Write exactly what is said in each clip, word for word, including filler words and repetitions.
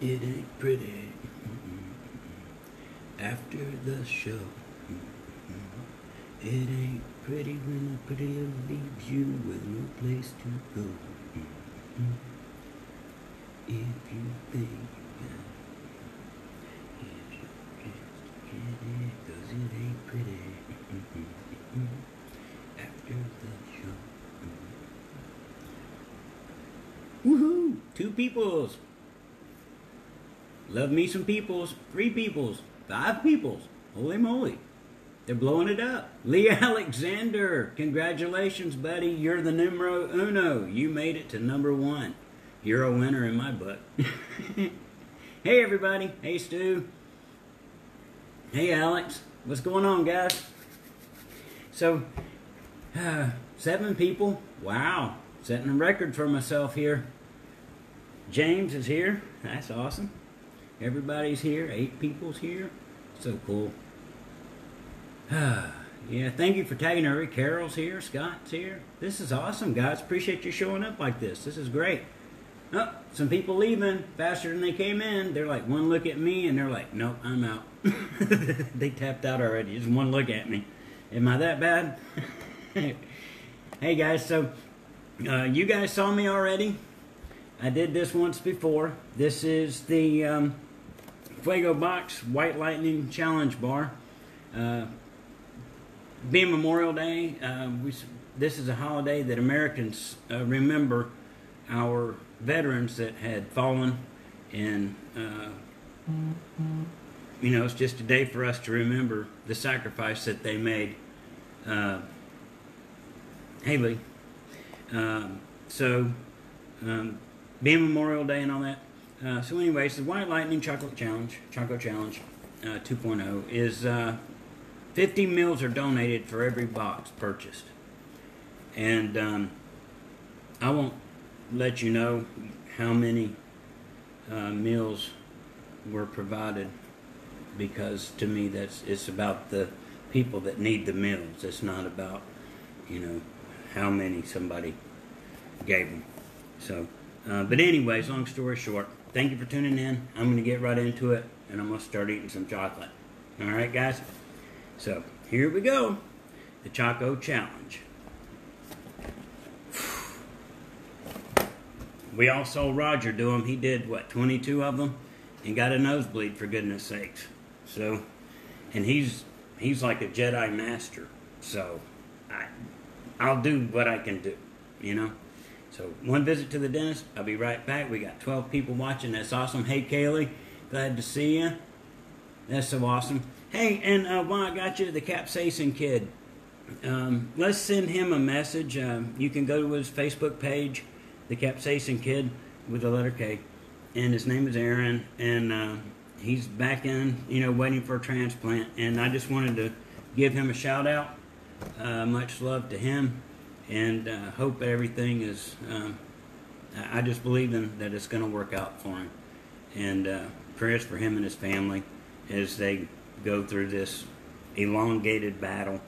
It ain't pretty. After the show. It ain't pretty when the prettier leaves you with no place to go. If you think if you just get it, cause it ain't pretty. After the show. Woohoo! Two peoples! Love me some peoples. Three peoples. Five peoples. Holy moly. They're blowing it up. Lee Alexander, congratulations, buddy. You're the numero uno. You made it to number one. You're a winner in my book. Hey, everybody. Hey, Stu. Hey, Alex. What's going on, guys? So, uh, seven people. Wow. Setting a record for myself here. James is here. That's awesome. Everybody's here. Eight people's here. So cool. Yeah, thank you for tagging every. Carol's here. Scott's here. This is awesome, guys. Appreciate you showing up like this. This is great. Oh, some people leaving faster than they came in. They're like, one look at me, and they're like, nope, I'm out. They tapped out already. Just one look at me. Am I that bad? Hey, guys. So, uh, you guys saw me already. I did this once before. This is the um, Fuego Box White Lightning Challenge Bar. Uh, being Memorial Day, uh, we, this is a holiday that Americans uh, remember our veterans that had fallen, and uh, mm-hmm. you know, it's just a day for us to remember the sacrifice that they made. Uh, Haley, um, so. Um, Being Memorial Day and all that. Uh, so anyways, the White Lightning Chocolate Challenge, Choco Challenge uh, two point oh, is uh, fifty meals are donated for every box purchased. And um, I won't let you know how many uh, meals were provided, because to me that's it's about the people that need the meals. It's not about, you know, how many somebody gave them. So. Uh, but anyways, long story short, thank you for tuning in. I'm going to get right into it, and I'm going to start eating some chocolate. All right, guys? So, here we go. The Choco Challenge. We all saw Roger do them. He did, what, twenty-two of them? And got a nosebleed, for goodness sakes. So, and he's he's like a Jedi master. So, I, I'll do what I can do, you know? So, one visit to the dentist. I'll be right back. We got twelve people watching. That's awesome. Hey, Kaylee. Glad to see you. That's so awesome. Hey, and uh, while I got you, the Capsaicin Kid. Um, let's send him a message. Um, you can go to his Facebook page, the Capsaicin Kid, with the letter K. And his name is Aaron. And uh, he's back in, you know, waiting for a transplant. And I just wanted to give him a shout out. Uh, much love to him. And uh, hope everything is, um, I just believe in that it's going to work out for him. And uh, prayers for him and his family as they go through this elongated battle,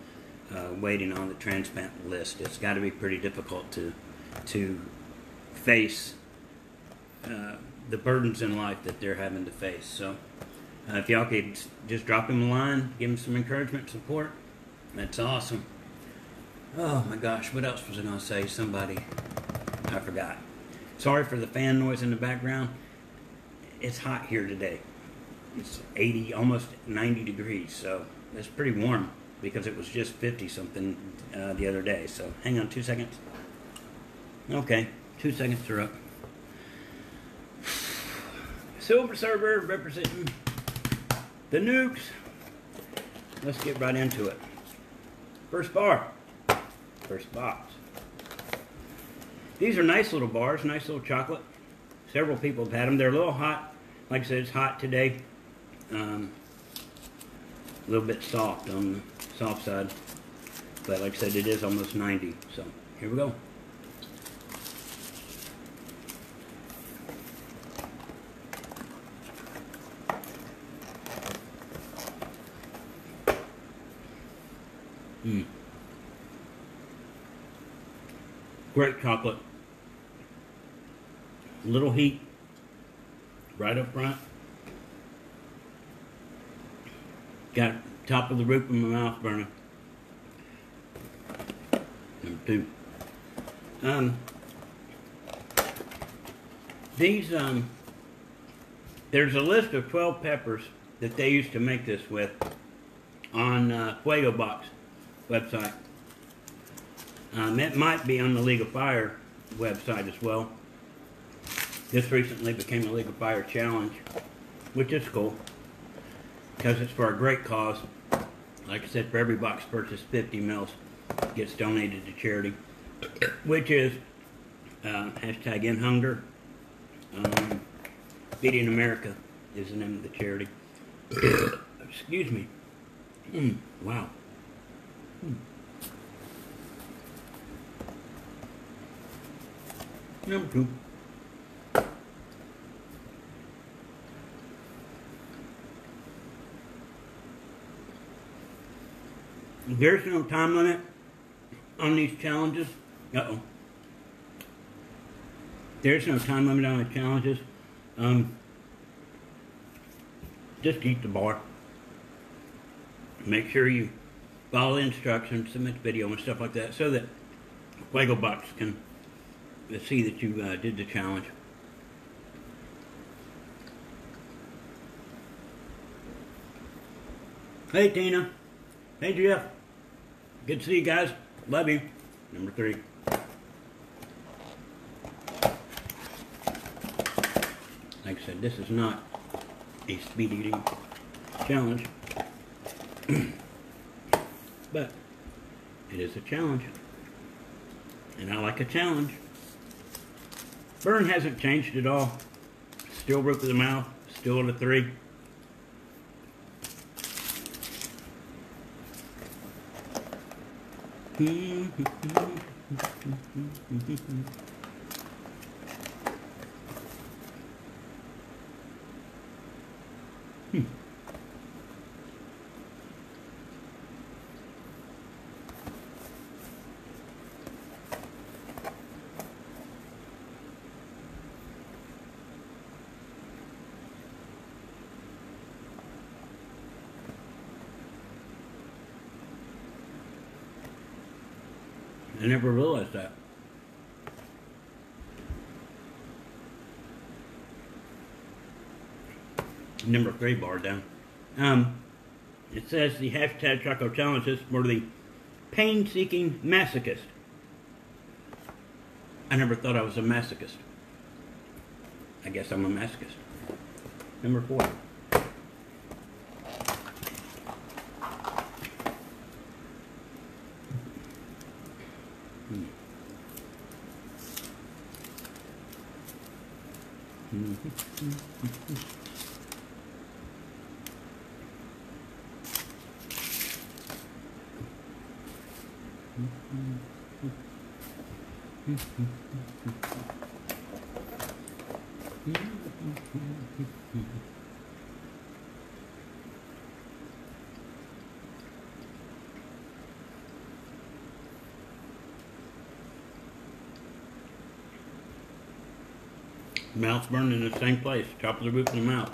uh, waiting on the transplant list. It's got to be pretty difficult to, to face uh, the burdens in life that they're having to face. So uh, if y'all could just drop him a line, give him some encouragement, support, that's awesome. Oh my gosh, what else was I going to say? Somebody, I forgot. Sorry for the fan noise in the background. It's hot here today. It's eighty, almost ninety degrees, so it's pretty warm because it was just fifty something uh, the other day. So hang on two seconds. Okay, two seconds are up. Silversurfer representing the Nukes. Let's get right into it. First bar. First box. These are nice little bars, nice little chocolate. Several people have had them. They're a little hot. Like I said, it's hot today. Um, a little bit soft on the soft side. But like I said, it is almost ninety. So here we go. Mmm. Great chocolate, little heat, right up front. Got top of the roof of my mouth burning. Number two. Um, these, um, there's a list of twelve peppers that they used to make this with on uh, Fuego Box website. Um, it might be on the League of Fire website as well. This recently became a League of Fire challenge, which is cool because it's for a great cause. Like I said, for every box purchased, fifty mils gets donated to charity, which is uh, hashtag in hunger. Um, Feeding America is the name of the charity. Excuse me. Mm, wow. Mm. Number two. There's no time limit on these challenges. Uh-oh. There's no time limit on the challenges. Um, just eat the bar. Make sure you follow the instructions, submit the video and stuff like that, so that Fuego Box can see that you uh, did the challenge. Hey, Tina. Hey, Jeff. Good to see you guys. Love you. Number three. Like I said, this is not a speed eating challenge. But it is a challenge. And I like a challenge. Burn hasn't changed at all. Still roof of the mouth. Still at a three. Hmm. I never realized that. Number three bar down. Um, it says the hashtag Choco Challenge is for the pain-seeking masochist. I never thought I was a masochist. I guess I'm a masochist. Number four. Mouth burned in the same place, top of the roof of the mouth.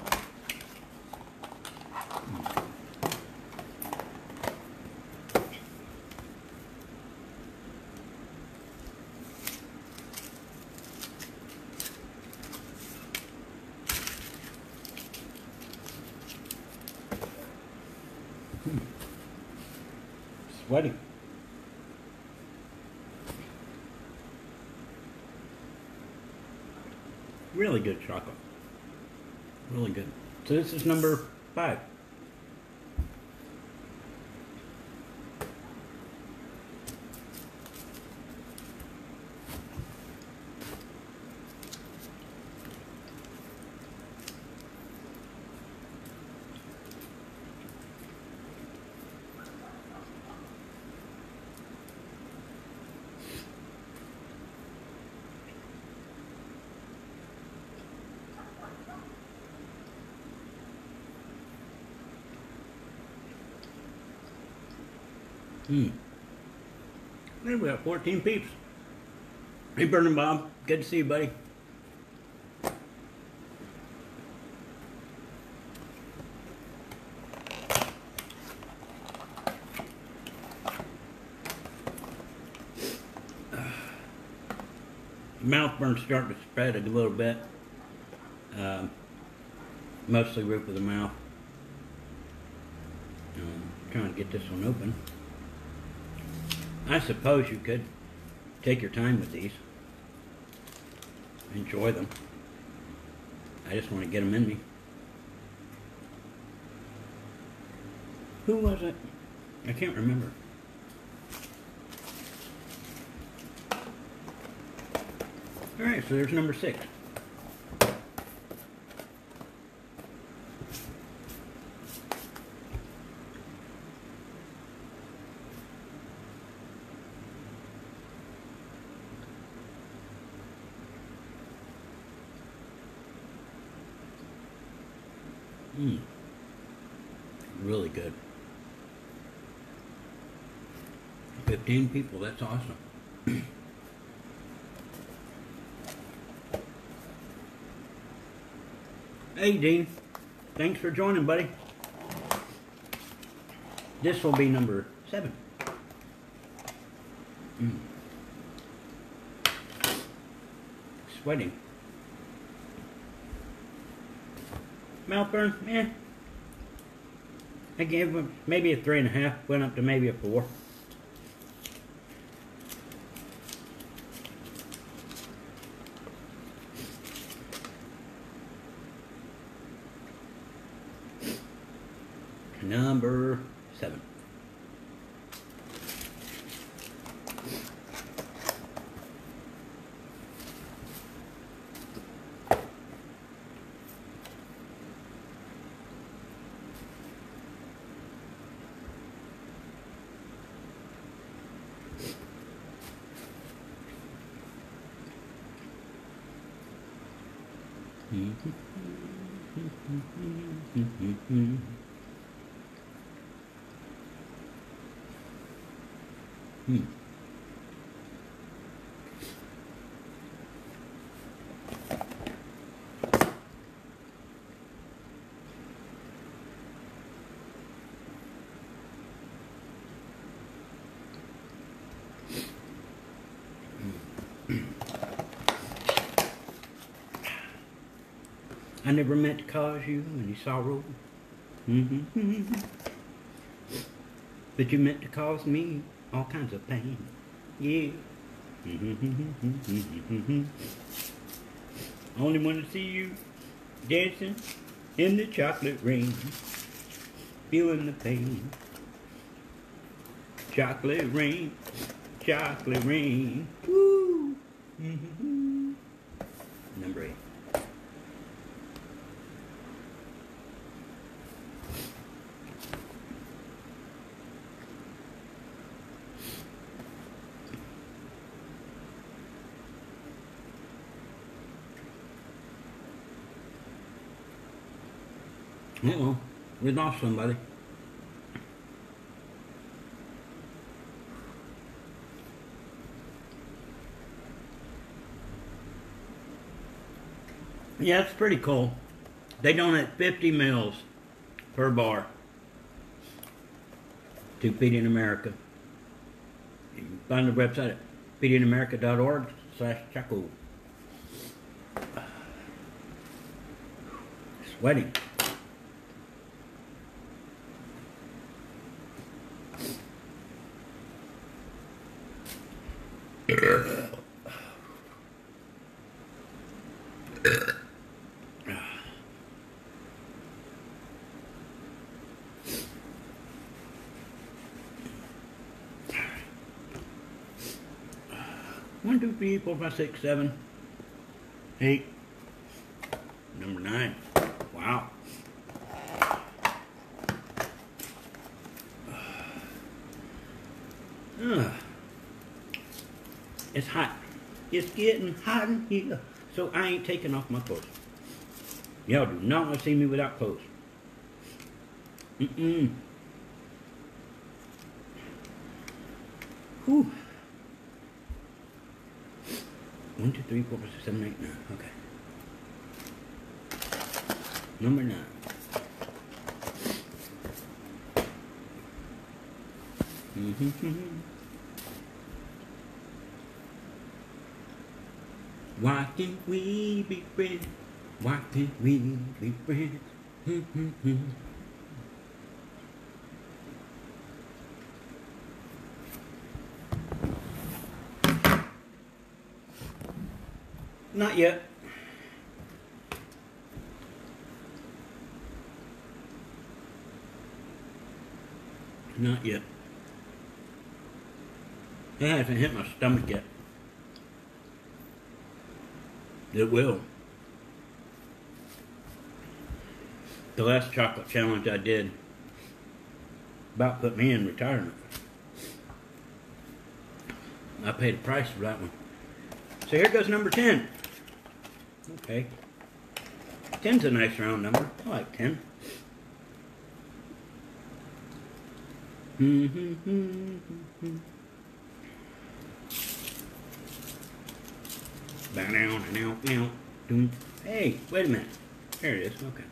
Hmm. Sweaty. Really good chocolate. Really good. So this is number five. Hmm. Then we got fourteen peeps. Hey, Burning Bob. Good to see you, buddy. mouth burn's starting to spread a little bit. Um, mostly roof of the mouth. Um, trying to get this one open. I suppose you could take your time with these. Enjoy them. I just want to get them in me. Who was it? I can't remember. Alright, so there's number six. Mmm. Really good. fifteen people, that's awesome. Hey Dean, thanks for joining, buddy. This will be number seven. Mm. Sweating. Mouth burn, eh. I gave him maybe a three and a half, went up to maybe a four. Number seven. Hmm. I never meant to cause you any sorrow. Mm-hmm. But you meant to cause me all kinds of pain. Yeah. Only want to see you dancing in the chocolate rain. Feeling the pain. Chocolate rain. Chocolate rain. Woo. Number eight. Uh-oh, we lost somebody. Yeah, it's pretty cool. They donate fifty mils per bar to Feeding America. You can find the website at feeding america dot org slash Chaco. Sweating. one, two, three, four, five, six, seven, eight. Number nine. Wow. Uh, it's hot. It's getting hot in here, so I ain't taking off my clothes. Y'all do not want to see me without clothes. Mm-mm. Whew. one, two, three, four, five, six, seven, eight, nine. Okay. Number nine. Mm-hmm. Why can't we be friends? Why can't we be friends? Not yet. Not yet. It hasn't hit my stomach yet. It will. The last chocolate challenge I did about put me in retirement. I paid a price for that one. So here goes number ten. Okay. ten's a nice round number. I like ten. Mm-hmm. Hey, wait a minute. There it is. Okay.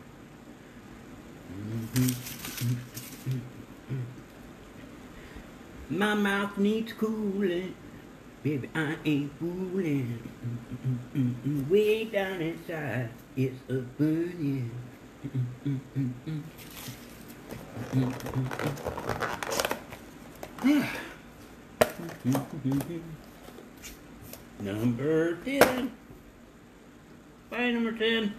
My mouth needs cooling. Baby, I ain't fooling. Way down inside, it's a burning. Number ten. Bye, number ten.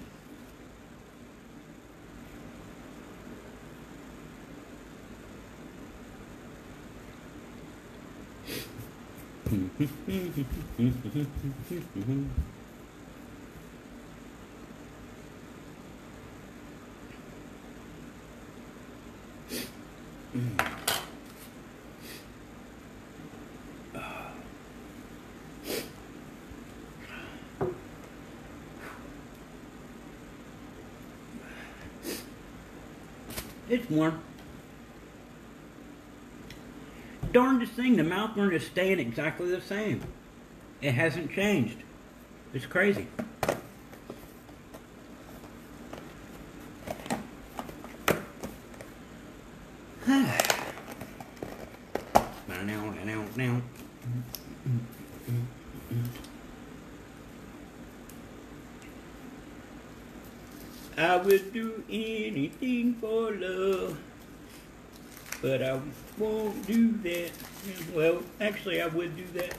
It's warm. Darndest thing, the mouthworm is staying exactly the same. It hasn't changed. It's crazy. I would do anything for love, but I won't do that. Well, actually, I would do that.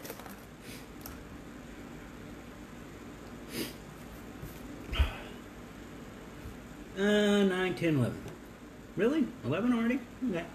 Uh, nine, ten, eleven. Really? eleven already? Okay.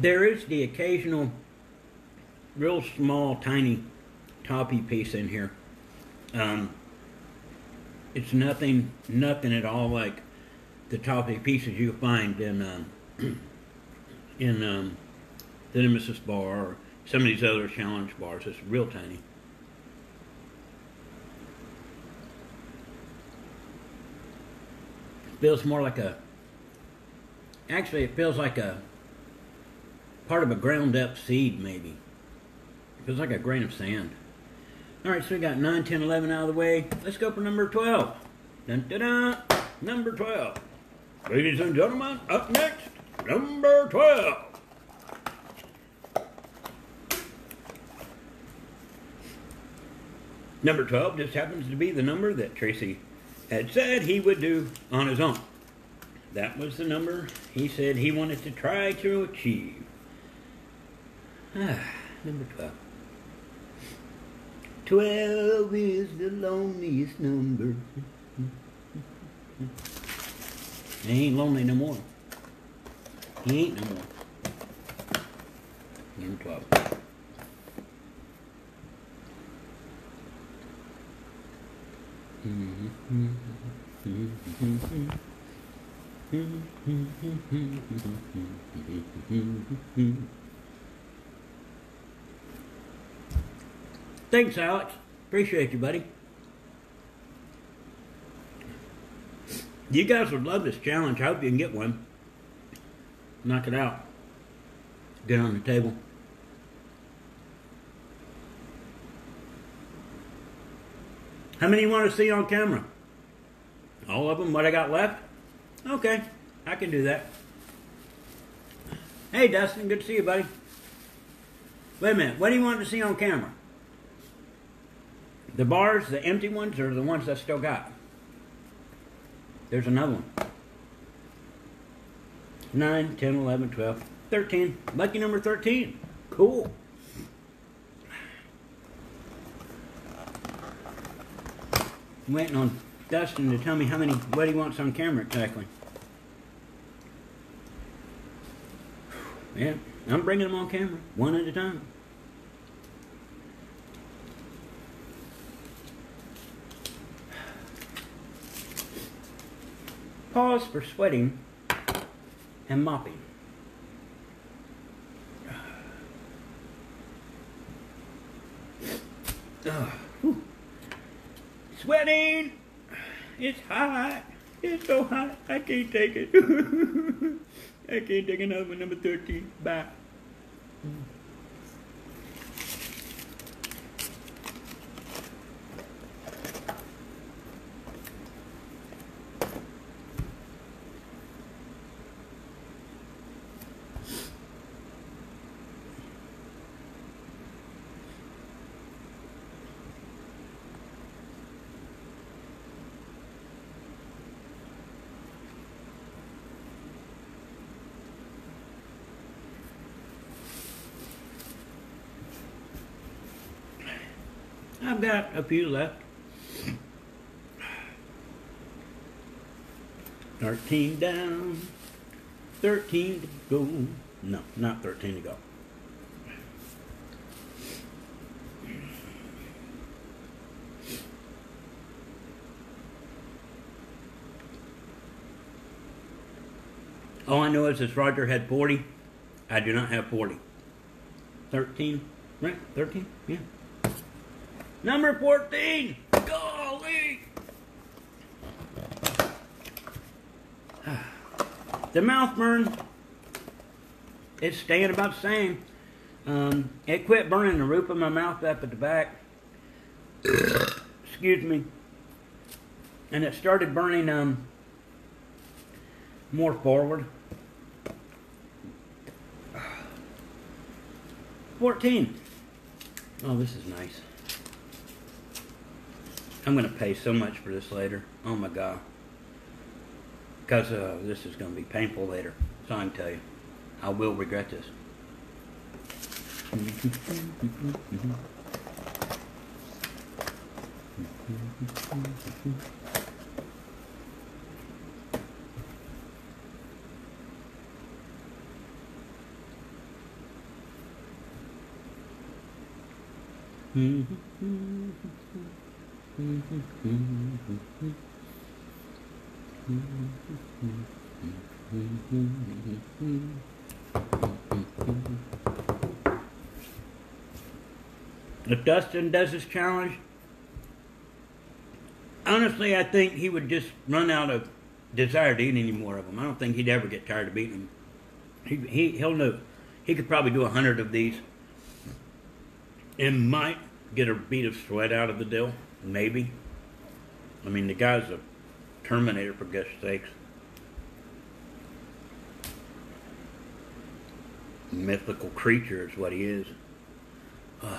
There is the occasional real small tiny toppy piece in here. Um, it's nothing nothing at all like the toppy pieces you find in um, in um, the Nemesis bar or some of these other challenge bars. It's real tiny. It feels more like a, actually it feels like a part of a ground up seed maybe. It feels like a grain of sand. Alright, so we got nine, ten, eleven out of the way. Let's go for number twelve. Dun, dun, dun. Number twelve. Ladies and gentlemen, up next, number twelve. Number twelve just happens to be the number that Tracy had said he would do on his own. That was the number he said he wanted to try to achieve. Ah, number twelve. twelve is the loneliest number. He ain't lonely no more. He ain't no more. Number twelve. Thanks, Alex. Appreciate you, buddy. You guys would love this challenge. I hope you can get one. Knock it out. Down on the table. How many you want to see on camera? All of them? What I got left? Okay, I can do that. Hey Dustin, good to see you, buddy. Wait a minute, what do you want to see on camera? The bars, the empty ones, or the ones I still got? There's another one. nine, ten, eleven, twelve, thirteen. Lucky number thirteen. Cool. I'm waiting on Dustin to tell me how many, what he wants on camera exactly. Yeah, I'm bringing them on camera, one at a time. Pause for sweating and mopping. Uh, sweating! It's hot! It's so hot, I can't take it. I can't take another one, number thirteen. Bye. I've got a few left. thirteen down, thirteen to go. No, not thirteen to go. All I know is this Roger had forty. I do not have forty. thirteen, right? thirteen? Yeah. Number fourteen! Golly! The mouth burn, it's staying about the same. Um, it quit burning the roof of my mouth up at the back. Excuse me. And it started burning um, more forward. fourteen. Oh, this is nice. I'm going to pay so much for this later. Oh my God. Because uh, this is going to be painful later. So I can tell you. I will regret this. If Dustin does this challenge, honestly, I think he would just run out of desire to eat any more of them. I don't think he'd ever get tired of eating them. He, he, he'll know. He could probably do a hundred of these and might get a bead of sweat out of the deal. Maybe. I mean, the guy's a Terminator, for goodness sakes. Mythical creature is what he is. Ugh.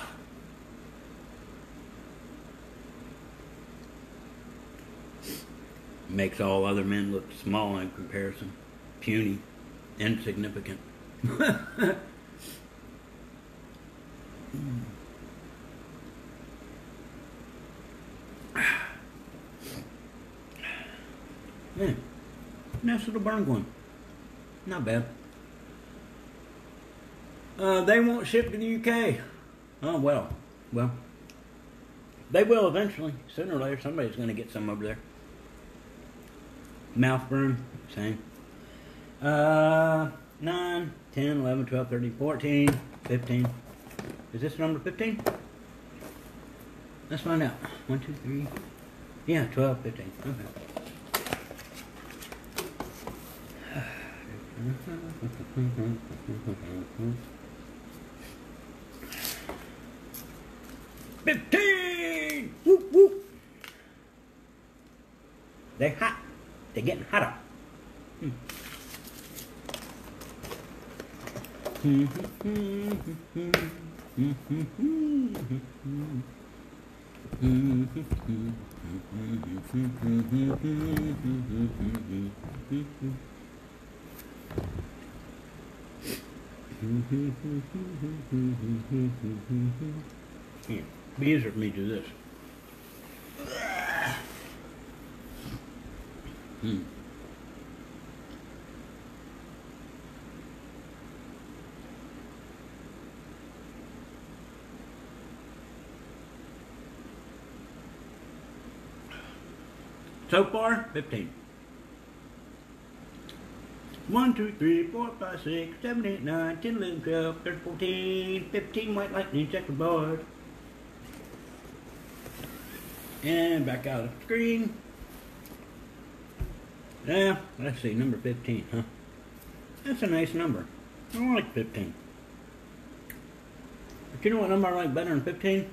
Makes all other men look small in comparison. Puny. Insignificant. Yeah, nice little burn one. Not bad. Uh, they won't ship to the U K. Oh, well. Well, they will eventually. Sooner or later, somebody's going to get some over there. Mouth burn, same. Uh, nine, ten, eleven, twelve, thirteen, fourteen, fifteen. Is this number fifteen? Let's find out. one, two, three. Yeah, twelve, fifteen. Okay. fifteen! Whoop, whoop. They're hot. They're getting hotter. Mm. Yeah, be easier for me to do this. Mm. So far, fifteen. one, two, three, four, five, six, seven, eight, nine, ten, eleven, twelve, thirteen, fourteen, fifteen white lightning check the board. And back out of the screen. Yeah, let's see, number fifteen, huh? That's a nice number. I like fifteen. But you know what number I like better than fifteen?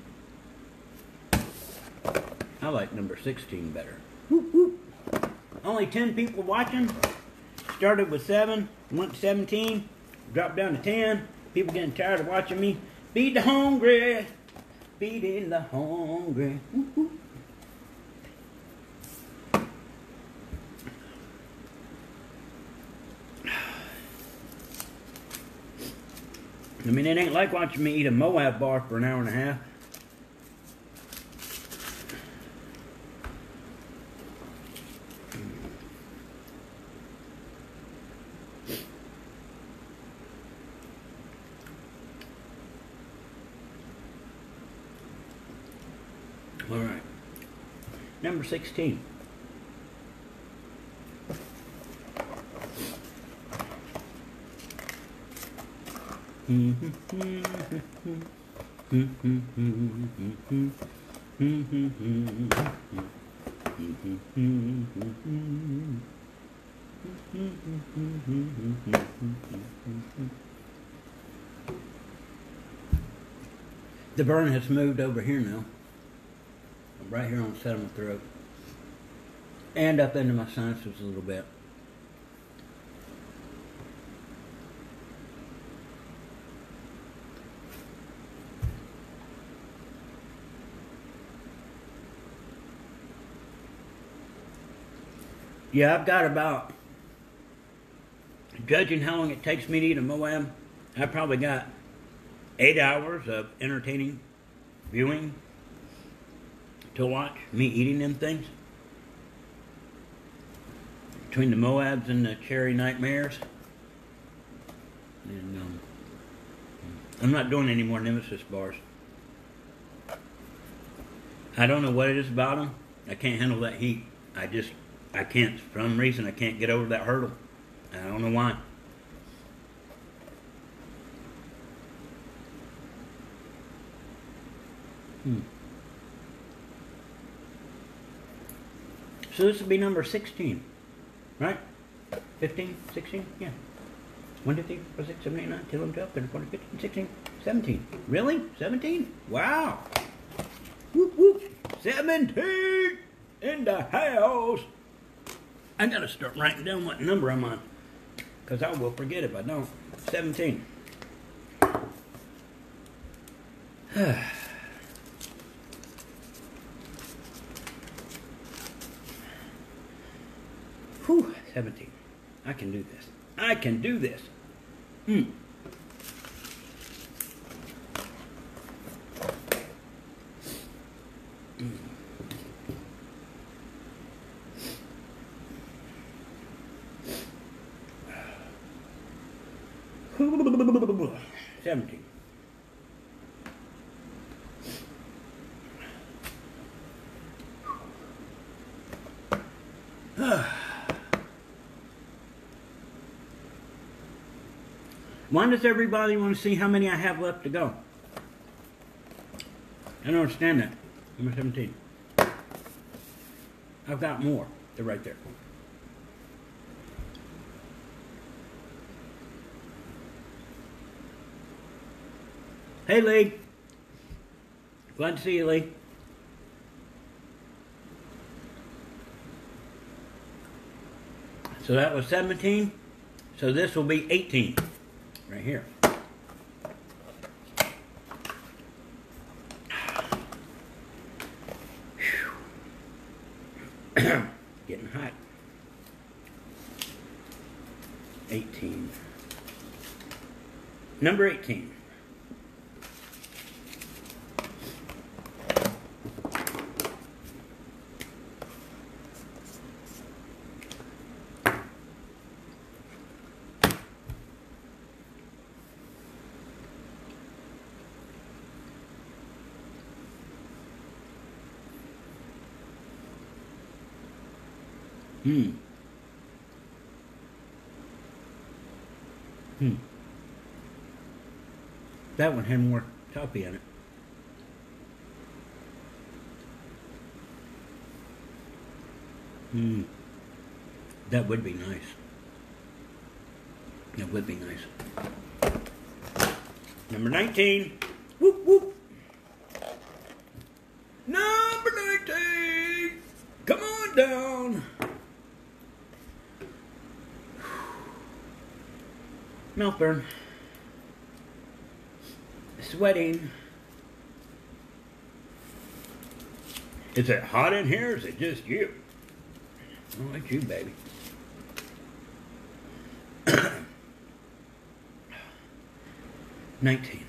I like number sixteen better. Whoop, whoop. Only ten people watching. Started with seven, went to seventeen, dropped down to ten. People getting tired of watching me. Feed the hungry. Feeding the hungry. Whoop, whoop. I mean, it ain't like watching me eat a Moab bar for an hour and a half. All right. Number sixteen. The burn has moved over here now. I'm right here on the side of my throat. And up into my sinuses a little bit. Yeah, I've got about, judging how long it takes me to eat a Moab, I've probably got eight hours of entertaining viewing to watch me eating them things. Between the Moabs and the Cherry Nightmares. And um, I'm not doing any more Nemesis bars. I don't know what it is about them. I can't handle that heat. I just... I can't, for some reason, I can't get over that hurdle. I don't know why. Hmm. So this would be number sixteen, right? fifteen, sixteen, yeah. one, two, three, four, six, seven, eight, nine, ten, eleven, twelve, thirteen, fourteen, fifteen, sixteen, seventeen. Really? seventeen? Wow. Whoop, whoop. seventeen in the house. I gotta start writing down what number I'm on, because I will forget if I don't. seventeen. Whew, seventeen. I can do this. I can do this. Hmm. seventeen. Why does everybody want to see how many I have left to go? I don't understand that. Number seventeen. I've got more. They're right there. Hey, Lee. Glad to see you, Lee. So that was seventeen. So this will be eighteen right here. Getting hot. eighteen. Number eighteen. Hmm. Hmm. That one had more toffee in it. Hmm. That would be nice. That would be nice. Number nineteen. Whoop, whoop. Number nineteen. Come on down. Mouthburn, sweating. Is it hot in here or is it just you? I'll let you, baby. nineteen.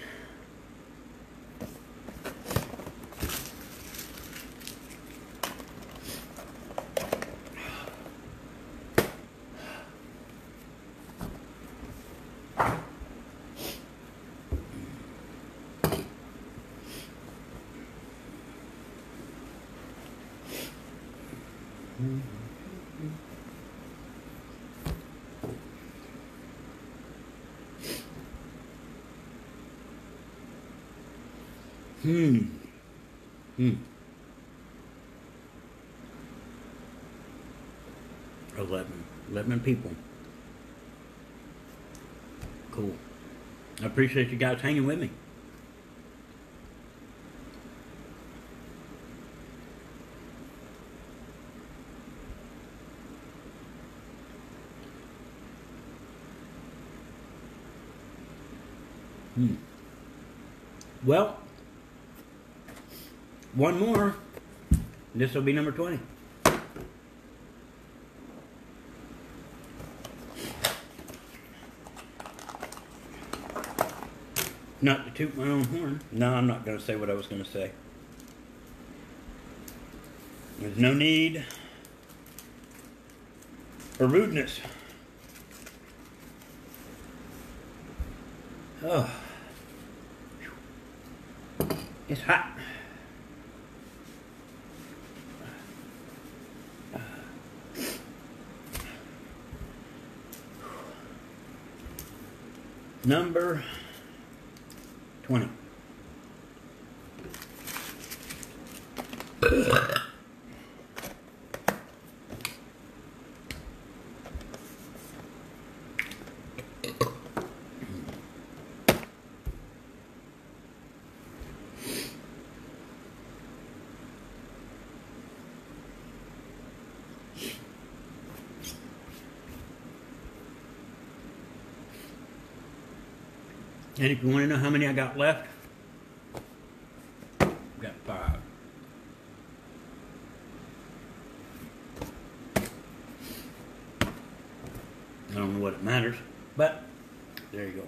Hmm. Hmm. Eleven. Eleven people. Cool. I appreciate you guys hanging with me. Hmm. Well, one more, and this will be number twenty. Not to toot my own horn. No, I'm not going to say what I was going to say. There's no need for rudeness. Oh, it's hot. Number twenty. And if you want to know how many I got left, I've got five. I don't know what it matters, but there you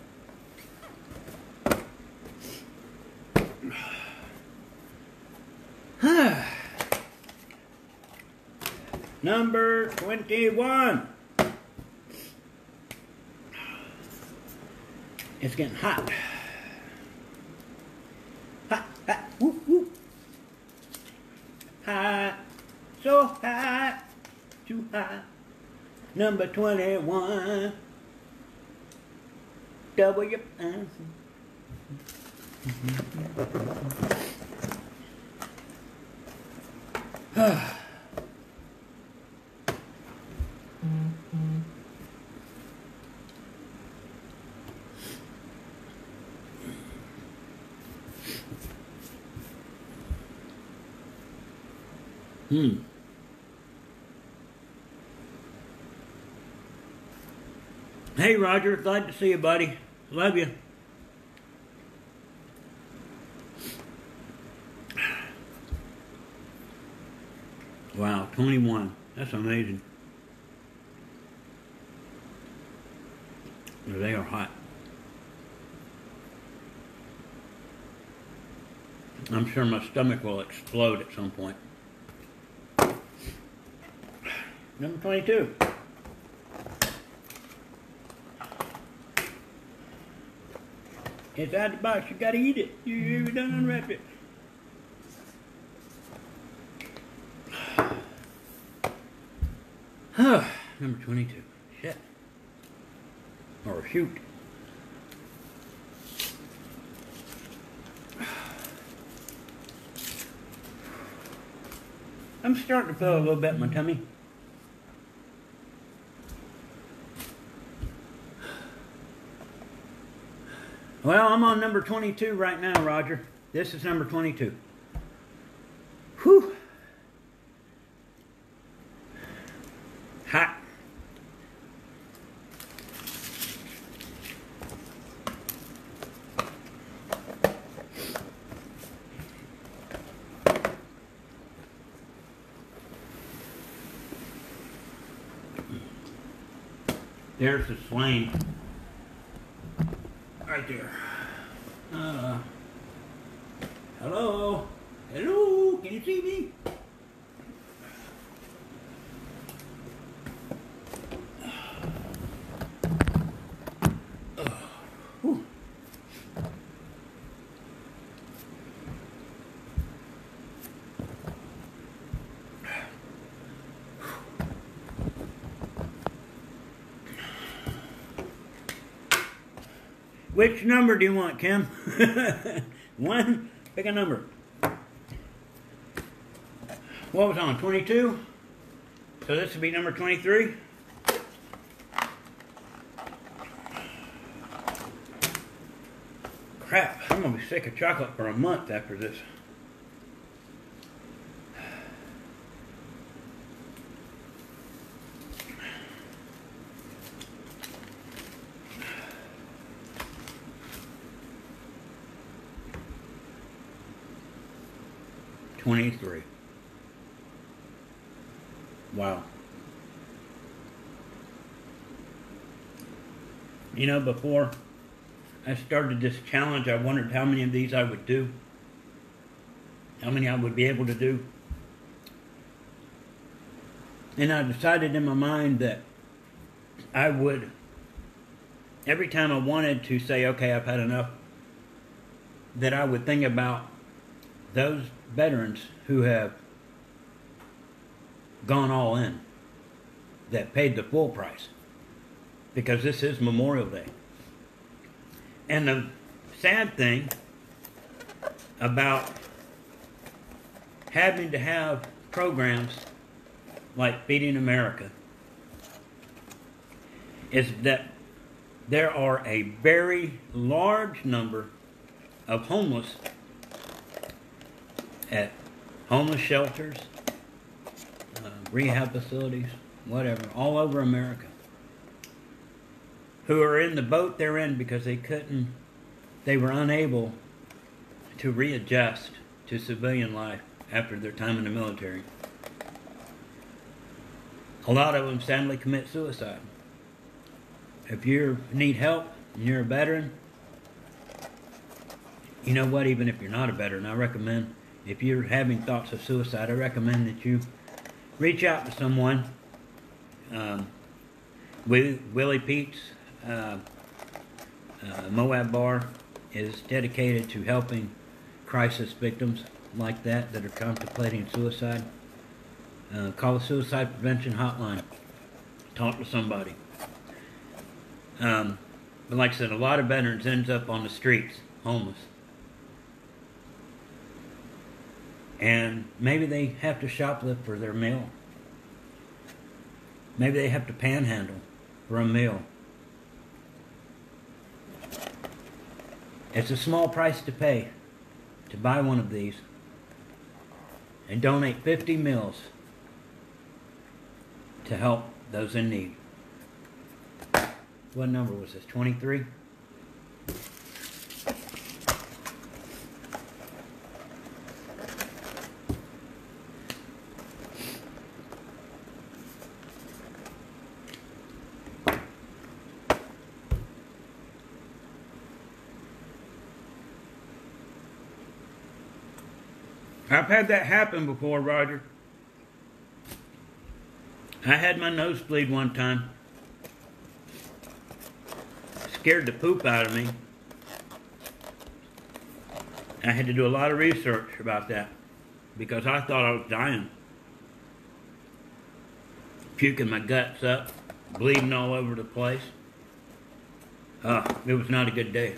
go. Number twenty-one. It's getting hot. Hot, hot, whoop, whoop. Hot, so hot, too hot. Number twenty-one. Double your pants. Hmm. Hey, Roger. Glad to see you, buddy. Love you. Wow, twenty-one. That's amazing. They are hot. I'm sure my stomach will explode at some point. Number twenty-two. It's out of the box. You gotta eat it. You, you don't unwrap it. Number twenty-two. Shit. Or shoot. I'm starting to feel a little bit in my tummy. Well, I'm on number twenty-two right now, Roger. This is number twenty-two. Whew. Hot. There's the slain. Right there. Uh, hello? Hello? Can you see me? Which number do you want, Kim? One? Pick a number. What was on? twenty-two? So this would be number twenty-three? Crap, I'm going to be sick of chocolate for a month after this. twenty-three. Wow. You know, before I started this challenge, I wondered how many of these I would do. How many I would be able to do. And I decided in my mind that I would, every time I wanted to say, okay, I've had enough, that I would think about those veterans who have gone all in, that paid the full price, because this is Memorial Day. And the sad thing about having to have programs like Feeding America is that there are a very large number of homeless at homeless shelters, uh, rehab facilities, whatever, all over America, who are in the boat they're in because they couldn't, they were unable to readjust to civilian life after their time in the military. A lot of them sadly commit suicide. If you need help and you're a veteran, you know what, even if you're not a veteran, I recommend, if you're having thoughts of suicide, I recommend that you reach out to someone. Um, Willie Pete's uh, uh, Moab Bar is dedicated to helping crisis victims like that that are contemplating suicide. Uh, call the Suicide Prevention Hotline. Talk to somebody. Um, but like I said, a lot of veterans ends up on the streets, homeless. And maybe they have to shoplift for their meal. Maybe they have to panhandle for a meal. It's a small price to pay to buy one of these. and donate fifty mils to help those in need. What number was this? twenty-three? I've had that happen before, Roger. I had my nose bleed one time. It scared the poop out of me. I had to do a lot of research about that because I thought I was dying. Puking my guts up, bleeding all over the place. Uh, it was not a good day.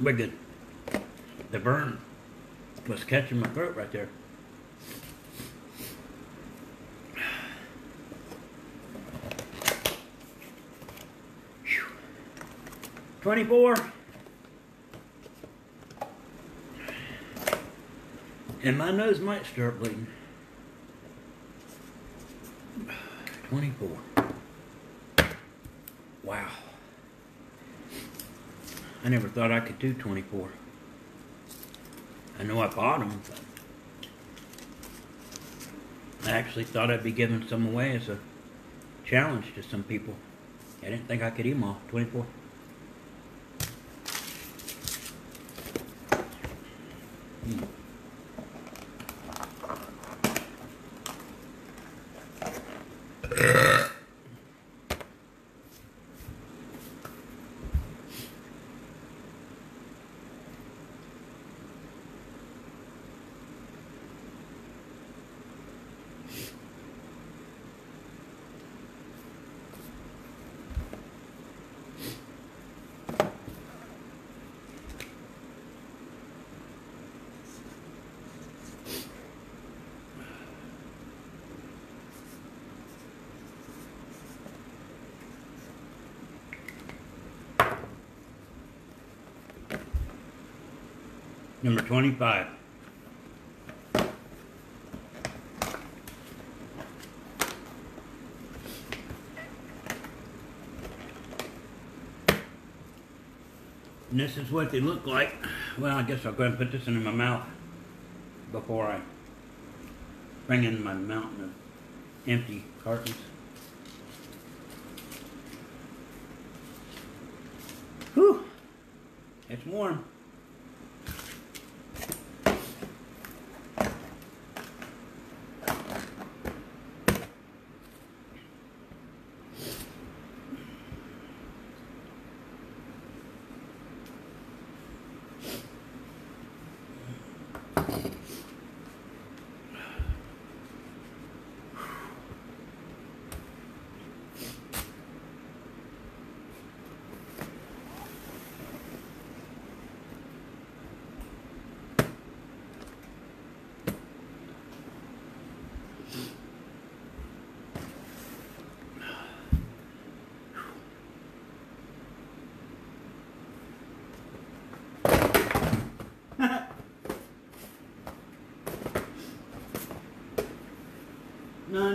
We're good. The burn was catching my throat right there. Whew. twenty-four. And my nose might start bleeding. twenty-four. Wow. I never thought I could do twenty-four. I know I bought them, but I actually thought I'd be giving some away as a challenge to some people. I didn't think I could eat them all. twenty-four. Hmm. Number twenty-five. And this is what they look like. Well, I guess I'll go ahead and put this into my mouth before I bring in my mountain of empty cartons. Whew! It's warm.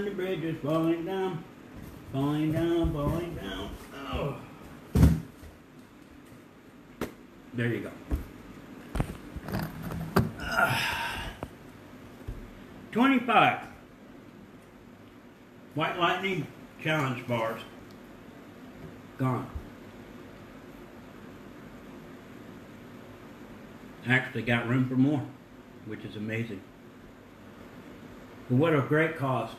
The bridge is falling down, falling down, falling down. Oh. There you go. Uh, twenty-five. White Lightning Challenge Bars. Gone. I actually got room for more, which is amazing. But what a great cause.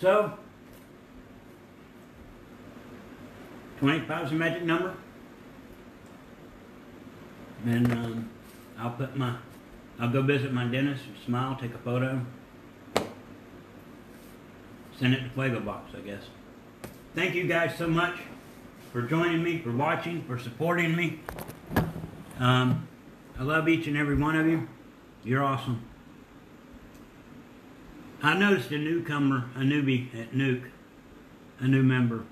So, twenty-five is a magic number, and um, I'll put my, I'll go visit my dentist and smile, take a photo, send it to Fuego Box, I guess. Thank you guys so much for joining me, for watching, for supporting me. Um, I love each and every one of you. You're awesome. I noticed a newcomer, a newbie at Nuke, a new member,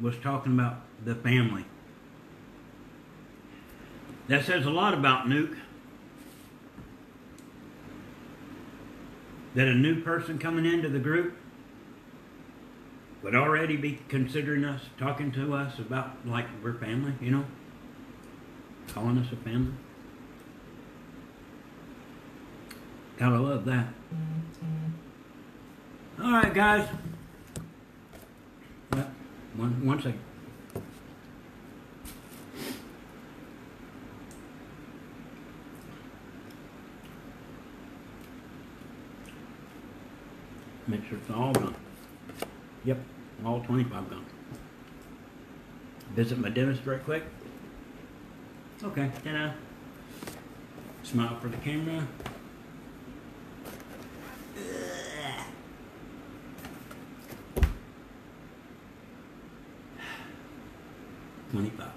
was talking about the family. That says a lot about Nuke. That a new person coming into the group would already be considering us, talking to us about, like, we're family, you know? Calling us a family. Gotta love that. Mm-hmm. All right, guys. Well, one, one second. Make sure it's all gone. Yep, all twenty-five gone. Visit my dentist right quick. Okay, ta-da. Smile for the camera. twenty-five.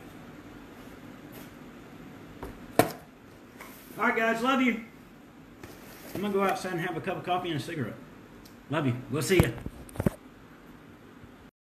All right, guys, love you. I'm gonna go outside and have a cup of coffee and a cigarette. Love you. We'll see you.